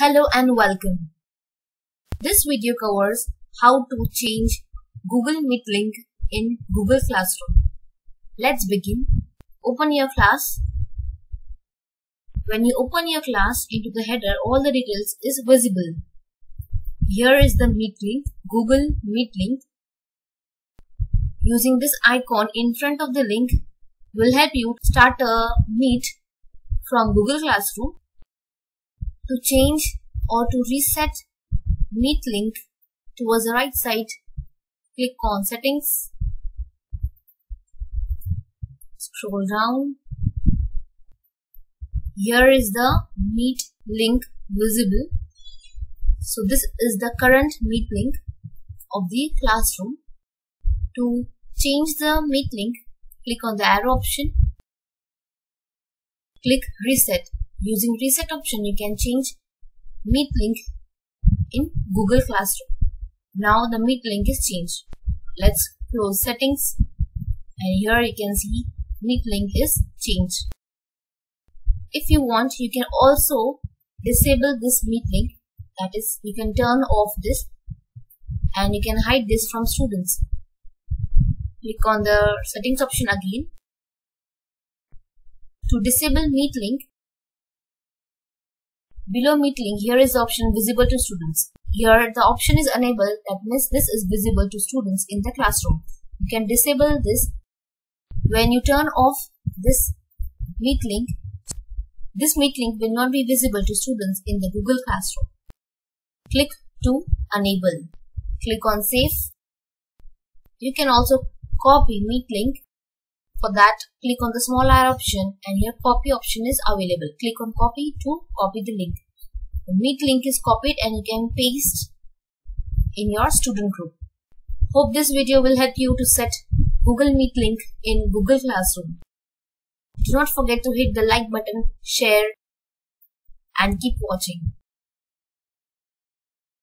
Hello and welcome. This video covers how to change Google Meet link in Google Classroom. Let's begin. Open your class. When you open your class, into the header, all the details is visible. Here is the Meet link, Google Meet link. Using this icon in front of the link will help you start a Meet from Google Classroom. To change or to reset Meet link, towards the right side, click on Settings, scroll down. Here is the Meet link visible. So this is the current Meet link of the classroom. To change the Meet link, click on the arrow option, click Reset. Using reset option, you can change Meet link in Google Classroom. Now the Meet link is changed. Let's close settings, and here you can see Meet link is changed. If you want, you can also disable this Meet link. That is, you can turn off this and you can hide this from students. Click on the settings option again. To disable Meet link, below Meet link, here is the option visible to students. Here the option is enabled, that means this is visible to students in the classroom. You can disable this. When you turn off this Meet link, this Meet link will not be visible to students in the Google Classroom. Click to enable. Click on Save. You can also copy Meet link. For that, click on the small arrow option, and here copy option is available. Click on copy to copy the link. The Meet link is copied and you can paste in your student group. Hope this video will help you to set Google Meet link in Google Classroom. Do not forget to hit the like button, share, and keep watching.